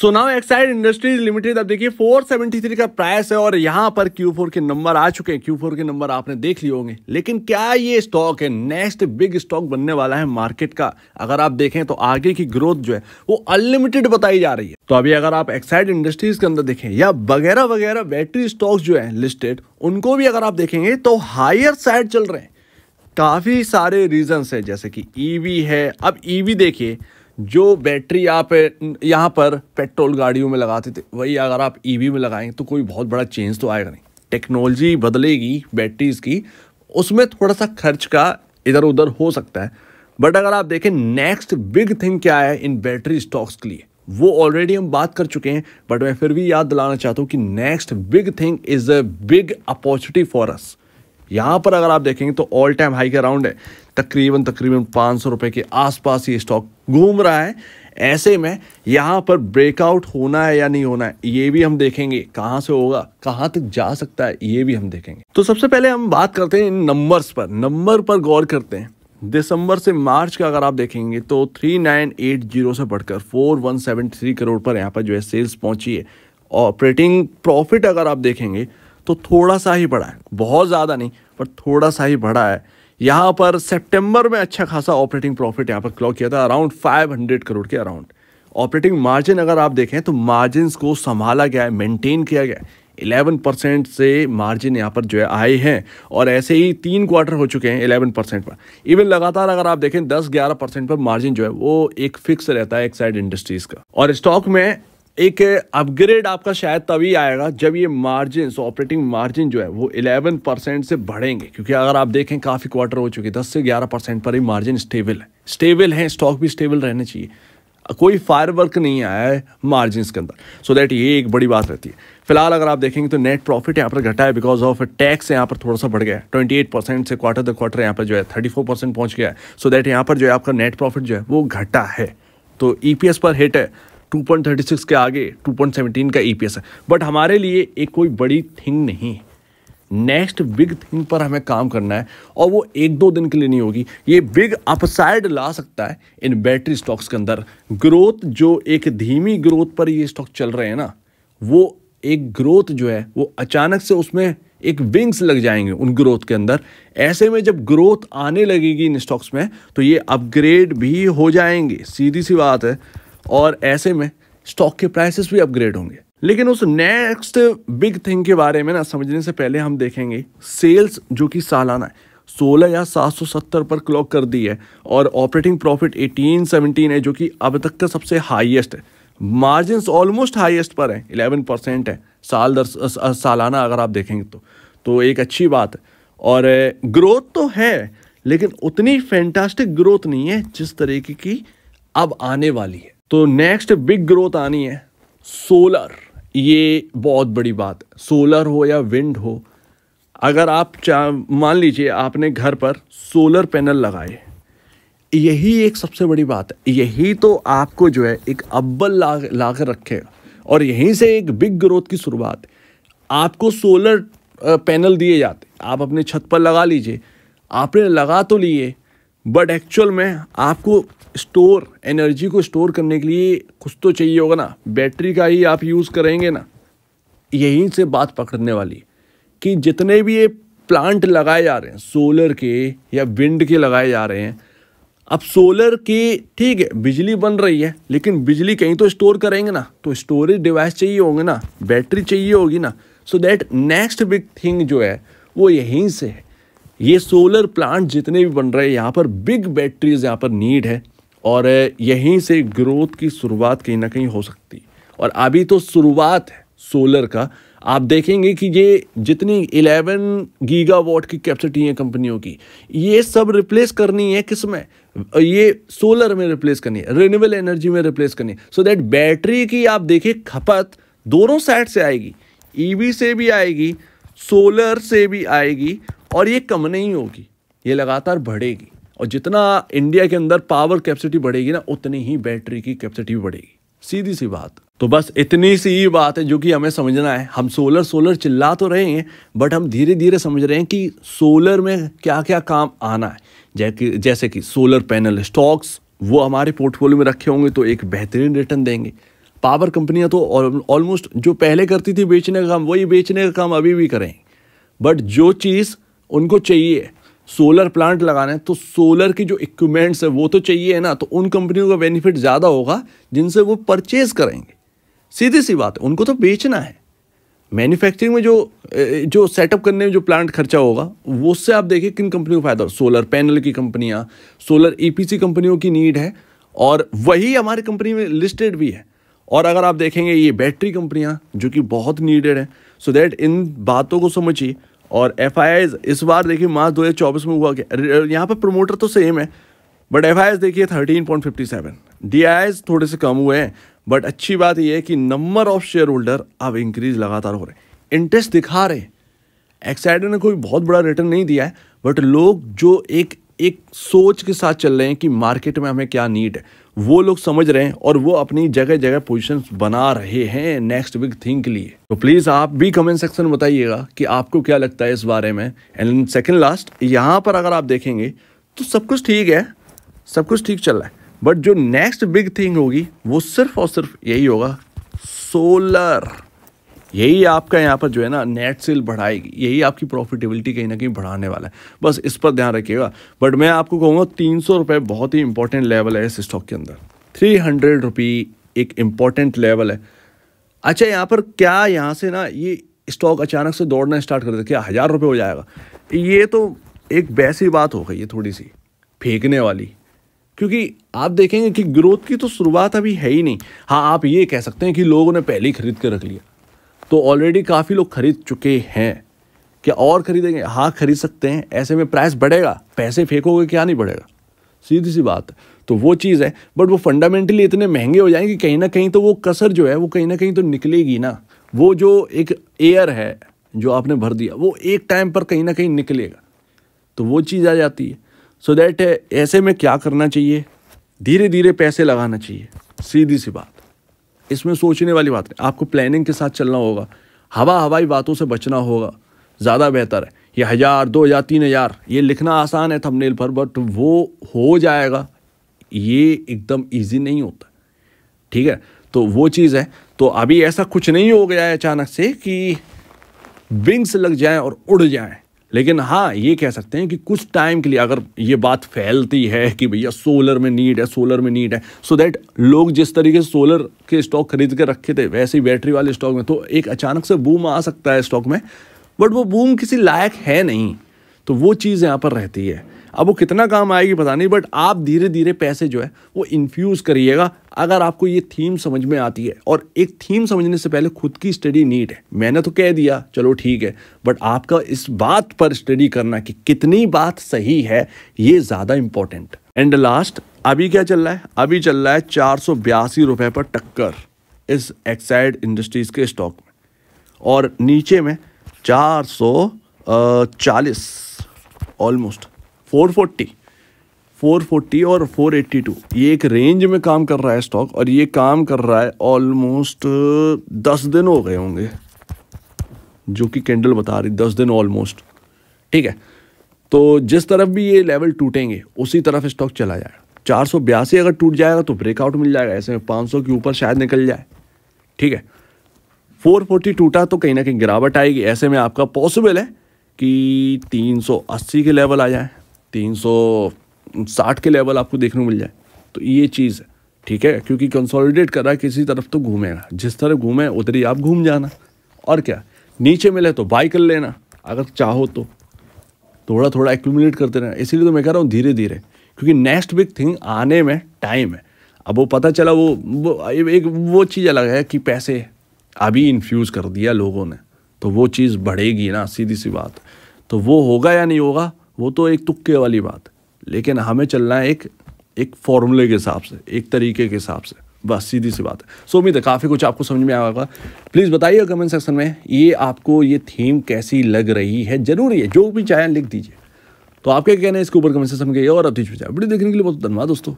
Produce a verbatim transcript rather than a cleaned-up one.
सो now Exide industries limited, अब देखिए four seventy three का प्राइस है और यहाँ पर क्यू फोर के नंबर आ चुके हैं। क्यू फोर के नंबर आपने देख लिए होंगे, लेकिन क्या ये स्टॉक है नेक्स्ट बिग स्टॉक बनने वाला है मार्केट का? अगर आप देखें तो आगे की ग्रोथ जो है वो अनलिमिटेड बताई जा रही है। तो अभी अगर आप एक्साइड इंडस्ट्रीज के अंदर देखें या वगैरह वगैरह बैटरी स्टॉक्स जो है लिस्टेड, उनको भी अगर आप देखेंगे तो हायर साइड चल रहे हैं। काफ़ी सारे रीजंस है, जैसे कि ईवी है। अब ईवी देखिए, जो बैटरी आप यहाँ पर पेट्रोल गाड़ियों में लगाते थे, वही अगर आप ईवी में लगाएंगे तो कोई बहुत बड़ा चेंज तो आएगा नहीं। टेक्नोलॉजी बदलेगी बैटरीज की, उसमें थोड़ा सा खर्च का इधर उधर हो सकता है, बट अगर आप देखें नेक्स्ट बिग थिंग क्या है इन बैटरी स्टॉक्स के लिए, वो ऑलरेडी हम बात कर चुके हैं। बट मैं फिर भी याद दिलाना चाहता हूँ कि next big thing is a big opportunity for us. यहाँ पर अगर आप देखेंगे तो ऑल टाइम हाई के राउंड है, तकरीबन तकरीबन पाँच सौ रुपये के आसपास ये स्टॉक घूम रहा है। ऐसे में यहाँ पर ब्रेकआउट होना है या नहीं होना है ये भी हम देखेंगे, कहाँ से होगा, कहाँ तक जा सकता है ये भी हम देखेंगे। तो सबसे पहले हम बात करते हैं इन नंबर्स पर, नंबर पर गौर करते हैं। दिसंबर से मार्च का अगर आप देखेंगे तो थ्री नाइन एट जीरो से बढ़कर four one seven three crore पर यहाँ पर जो है सेल्स पहुँची है। ऑपरेटिंग प्रॉफिट अगर आप देखेंगे तो थोड़ा सा ही बढ़ा है, बहुत ज़्यादा नहीं पर थोड़ा सा ही बढ़ा है। यहाँ पर सितंबर में अच्छा खासा ऑपरेटिंग प्रॉफिट यहाँ पर क्लॉक किया था, अराउंड फाइव हंड्रेड करोड़ के अराउंड। ऑपरेटिंग मार्जिन अगर आप देखें तो मार्जिन्स को संभाला गया है, मेंटेन किया गया है। इलेवन परसेंट से मार्जिन यहाँ पर जो है आए हैं और ऐसे ही तीन क्वार्टर हो चुके हैं इलेवन परसेंट पर। इवन लगातार अगर आप देखें टेन इलेवन परसेंट पर मार्जिन जो है वो एक फिक्स रहता है एक्साइड इंडस्ट्रीज़ का। और स्टॉक में एक अपग्रेड आपका शायद तभी आएगा जब ये मार्जिन, ऑपरेटिंग मार्जिन जो है वो इलेवन परसेंट से बढ़ेंगे, क्योंकि अगर आप देखें काफ़ी क्वार्टर हो चुके, टेन से इलेवन परसेंट पर ही मार्जिन स्टेबल है। स्टेबल है स्टॉक भी, स्टेबल रहना चाहिए, कोई फायर वर्क नहीं आया है मार्जिन्स के अंदर, सो so दैट ये एक बड़ी बात रहती है। फिलहाल अगर आप देखेंगे तो नेट प्रॉफिट यहाँ पर घटा है बिकॉज ऑफ टैक्स, यहाँ पर थोड़ा सा बढ़ गया है, ट्वेंटी एट परसेंट से क्वार्टर द क्वार्टर यहाँ पर जो है थर्टी फोर परसेंट पहुँच गया है, सो so दैट यहाँ पर जो है आपका नेट प्रॉफिट जो है वो घटा है। तो ई पी एस पर हिट है, टू पॉइंट थर्टी सिक्स के आगे टू पॉइंट सेवनटीन का ई पी एस है, बट हमारे लिए एक कोई बड़ी थिंग नहीं है। नेक्स्ट बिग थिंग पर हमें काम करना है और वो एक दो दिन के लिए नहीं होगी, ये बिग अपसाइड ला सकता है इन बैटरी स्टॉक्स के अंदर। ग्रोथ जो एक धीमी ग्रोथ पर ये स्टॉक चल रहे हैं ना, वो एक ग्रोथ जो है वो अचानक से उसमें एक विंग्स लग जाएंगे उन ग्रोथ के अंदर। ऐसे में जब ग्रोथ आने लगेगी इन स्टॉक्स में तो ये अपग्रेड भी हो जाएंगे, सीधी सी बात है, और ऐसे में स्टॉक के प्राइसेस भी अपग्रेड होंगे। लेकिन उस नेक्स्ट बिग थिंग के बारे में ना समझने से पहले हम देखेंगे सेल्स, जो कि सालाना है सोलह या सात सौ सत्तर पर क्लॉक कर दी है और ऑपरेटिंग प्रॉफिट एटीन सेवनटीन है, जो कि अब तक का सबसे हाईएस्ट है। मार्जिन्स ऑलमोस्ट हाईएस्ट पर है, इलेवन परसेंट है साल दर सालाना अगर आप देखेंगे तो तो एक अच्छी बात है। और ग्रोथ तो है लेकिन उतनी फैंटास्टिक ग्रोथ नहीं है जिस तरीके की अब आने वाली है। तो नेक्स्ट बिग ग्रोथ आनी है सोलर, ये बहुत बड़ी बात है। सोलर हो या विंड हो, अगर आप मान लीजिए आपने घर पर सोलर पैनल लगाए, यही एक सबसे बड़ी बात है, यही तो आपको जो है एक अब्बल ला ला कर रखेगा और यहीं से एक बिग ग्रोथ की शुरुआत। आपको सोलर पैनल दिए जाते, आप अपने छत पर लगा लीजिए, आपने लगा तो लिए बट एक्चुअल में आपको स्टोर एनर्जी को स्टोर करने के लिए कुछ तो चाहिए होगा ना, बैटरी का ही आप यूज़ करेंगे ना। यहीं से बात पकड़ने वाली कि जितने भी ये प्लांट लगाए जा रहे हैं सोलर के या विंड के लगाए जा रहे हैं, अब सोलर के ठीक है बिजली बन रही है लेकिन बिजली कहीं तो स्टोर करेंगे ना, तो स्टोरेज डिवाइस चाहिए होंगे ना, बैटरी चाहिए होगी ना, so that next big thing जो है वो यहीं से है। ये सोलर प्लांट जितने भी बन रहे हैं यहाँ पर बिग बैटरीज यहाँ पर नीड है और यहीं से ग्रोथ की शुरुआत कहीं ना कहीं हो सकती है। और अभी तो शुरुआत है सोलर का, आप देखेंगे कि ये जितनी इलेवन गीगावाट की कैपेसिटी है कंपनियों की, ये सब रिप्लेस करनी है किस में, ये सोलर में रिप्लेस करनी है, रिन्यूएबल एनर्जी में रिप्लेस करनी है, सो दैट बैटरी की आप देखिए खपत दोनों साइड से आएगी, ईवी से भी आएगी, सोलर से भी आएगी और ये कम नहीं होगी, ये लगातार बढ़ेगी। और जितना इंडिया के अंदर पावर कैपेसिटी बढ़ेगी ना, उतनी ही बैटरी की कैपेसिटी भी बढ़ेगी, सीधी सी बात। तो बस इतनी सी ही बात है जो कि हमें समझना है। हम सोलर सोलर चिल्ला तो रहे हैं बट हम धीरे धीरे समझ रहे हैं कि सोलर में क्या क्या काम आना है। जैसे जैसे कि सोलर पैनल स्टॉक्स, वो हमारे पोर्टफोलियो में रखे होंगे तो एक बेहतरीन रिटर्न देंगे। पावर कंपनियां तो ऑलमोस्ट जो पहले करती थी बेचने का काम, वही बेचने का काम अभी भी करें, बट जो चीज़ उनको चाहिए सोलर प्लांट लगाना है तो सोलर की जो इक्विपमेंट्स है वो तो चाहिए ना, तो उन कंपनियों का बेनिफिट ज़्यादा होगा जिनसे वो परचेज़ करेंगे। सीधी सी बात है, उनको तो बेचना है। मैन्युफैक्चरिंग में जो जो सेटअप करने में जो प्लांट खर्चा होगा वो उससे आप देखिए किन कंपनियों को फ़ायदा हो। सोलर पैनल की कंपनियाँ, सोलर ईपीसी कंपनियों की नीड है और वही हमारी कंपनी में लिस्टेड भी है। और अगर आप देखेंगे ये बैटरी कंपनियाँ जो कि बहुत नीडेड है। सो दैट इन बातों को समझिए। और एफआईआईज इस बार देखिए मार्च दो हज़ार चौबीस में हुआ क्या, यहाँ पर प्रोमोटर तो सेम है बट एफआईआईज देखिए thirteen point fifty seven, DIIs थोड़े से कम हुए हैं, बट अच्छी बात यह है कि नंबर ऑफ शेयर होल्डर अब इंक्रीज लगातार हो रहे, इंटरेस्ट दिखा रहे। एक्साइड ने कोई बहुत बड़ा रिटर्न नहीं दिया है बट लोग जो एक एक सोच के साथ चल रहे हैं कि मार्केट में हमें क्या नीड है, वो लोग समझ रहे हैं और वो अपनी जगह जगह पोजीशंस बना रहे हैं नेक्स्ट बिग थिंग के लिए। तो प्लीज़ आप भी कमेंट सेक्शन में बताइएगा कि आपको क्या लगता है इस बारे में। एंड सेकंड लास्ट, यहाँ पर अगर आप देखेंगे तो सब कुछ ठीक है, सब कुछ ठीक चल रहा है, बट जो नेक्स्ट बिग थिंग होगी वो सिर्फ और सिर्फ यही होगा, सोलर। यही आपका यहाँ पर जो है ना नेट सेल बढ़ाएगी, यही आपकी प्रॉफिटेबिलिटी कहीं ना कहीं बढ़ाने वाला है, बस इस पर ध्यान रखिएगा। बट मैं आपको कहूँगा तीन सौ रुपये बहुत ही इंपॉर्टेंट लेवल है इस स्टॉक के अंदर, थ्री हंड्रेड रुपये एक इम्पॉर्टेंट लेवल है। अच्छा यहाँ पर क्या यहाँ से ना ये स्टॉक अचानक से दौड़ना स्टार्ट कर दे, क्या हज़ार रुपये हो जाएगा? ये तो एक वैसी बात हो गई है थोड़ी सी फेंकने वाली, क्योंकि आप देखेंगे कि ग्रोथ की तो शुरुआत अभी है ही नहीं। हाँ आप ये कह सकते हैं कि लोगों ने पहले ही खरीद कर रख लिया, तो ऑलरेडी काफ़ी लोग खरीद चुके हैं, क्या और खरीदेंगे? हाँ खरीद सकते हैं, ऐसे में प्राइस बढ़ेगा, पैसे फेंकोगे क्या नहीं बढ़ेगा, सीधी सी बात है। तो वो चीज़ है, बट वो फंडामेंटली इतने महंगे हो जाएंगे कि कहीं ना कहीं तो वो कसर जो है वो कहीं ना कहीं तो निकलेगी ना। वो जो एक एयर है जो आपने भर दिया वो एक टाइम पर कहीं ना कहीं निकलेगा, तो वो चीज़ आ जाती है। सो दैट ऐसे में क्या करना चाहिए, धीरे धीरे पैसे लगाना चाहिए, सीधी सी बात। इसमें सोचने वाली बात है, आपको प्लानिंग के साथ चलना होगा, हवा हवाई बातों से बचना होगा, ज़्यादा बेहतर है। ये हज़ार दो हज़ार तीन हज़ार ये लिखना आसान है थंबनेल पर, बट वो हो जाएगा ये एकदम इजी नहीं होता, ठीक है? तो वो चीज़ है। तो अभी ऐसा कुछ नहीं हो गया है अचानक से कि विंग्स लग जाएं और उड़ जाएं, लेकिन हाँ ये कह सकते हैं कि कुछ टाइम के लिए अगर ये बात फैलती है कि भैया सोलर में नीड है, सोलर में नीड है, सो दैट लोग जिस तरीके से सोलर के स्टॉक खरीद के रखे थे वैसे ही बैटरी वाले स्टॉक में तो एक अचानक से बूम आ सकता है स्टॉक में, बट वो बूम किसी लायक है नहीं, तो वो चीज़ यहाँ पर रहती है। अब वो कितना काम आएगी पता नहीं, बट आप धीरे धीरे पैसे जो है वो इन्फ्यूज़ करिएगा। अगर आपको ये थीम समझ में आती है, और एक थीम समझने से पहले खुद की स्टडी नीड है। मैंने तो कह दिया चलो ठीक है, बट आपका इस बात पर स्टडी करना कि कितनी बात सही है, ये ज़्यादा इम्पोर्टेंट। एंड लास्ट, अभी क्या चल रहा है? अभी चल रहा है चार सौ बयासी रुपये पर टक्कर इस एक्साइड इंडस्ट्रीज़ के स्टॉक में, और नीचे में चार सौ चालीस ऑलमोस्ट फोर फोर्टी और फोर एट्टी टू, ये एक रेंज में काम कर रहा है स्टॉक, और ये काम कर रहा है ऑलमोस्ट दस दिन हो गए होंगे जो कि कैंडल बता रही, दस दिन ऑलमोस्ट, ठीक है? तो जिस तरफ भी ये लेवल टूटेंगे उसी तरफ स्टॉक चला जाएगा। चार सौ बयासी अगर टूट जाएगा तो ब्रेकआउट मिल जाएगा, ऐसे में पाँच सौ के ऊपर शायद निकल जाए, ठीक है? फोर फोर्टी टूटा तो कहीं ना कहीं गिरावट आएगी, ऐसे में आपका पॉसिबल है कि तीन सौ अस्सी के लेवल आ जाए, तीन सौ साठ के लेवल आपको देखने को मिल जाए, तो ये चीज़ है, ठीक है? क्योंकि कंसोलिडेट कर रहा है, किसी तरफ तो घूमेगा, जिस तरफ घूमे उधर ही आप घूम जाना, और क्या? नीचे मिले तो बाई कर लेना अगर चाहो तो, थोड़ा थोड़ा एक्यूमुलेट करते रहना। इसीलिए तो मैं कह रहा हूँ धीरे धीरे, क्योंकि नेक्स्ट बिग थिंग आने में टाइम है। अब वो पता चला वो, वो एक वो चीज़ अलग है कि पैसे अभी इन्फ्यूज़ कर दिया लोगों ने, तो वो चीज़ बढ़ेगी ना, सीधी सी बात। तो वो होगा या नहीं होगा वो तो एक तुक्के वाली बात, लेकिन हमें चलना है एक एक फॉर्मूले के हिसाब से, एक तरीके के हिसाब से, बस सीधी सी बात है। सो उम्मीद है काफ़ी कुछ आपको समझ में आया होगा। प्लीज़ बताइए कमेंट सेक्शन में ये आपको ये थीम कैसी लग रही है, जरूरी है जो भी चाहे लिख दीजिए। तो आपके कहना है इसके ऊपर कमेंट सेक्शन में, और आप दीजिए वीडियो देखने के लिए बहुत धन्यवाद दोस्तों।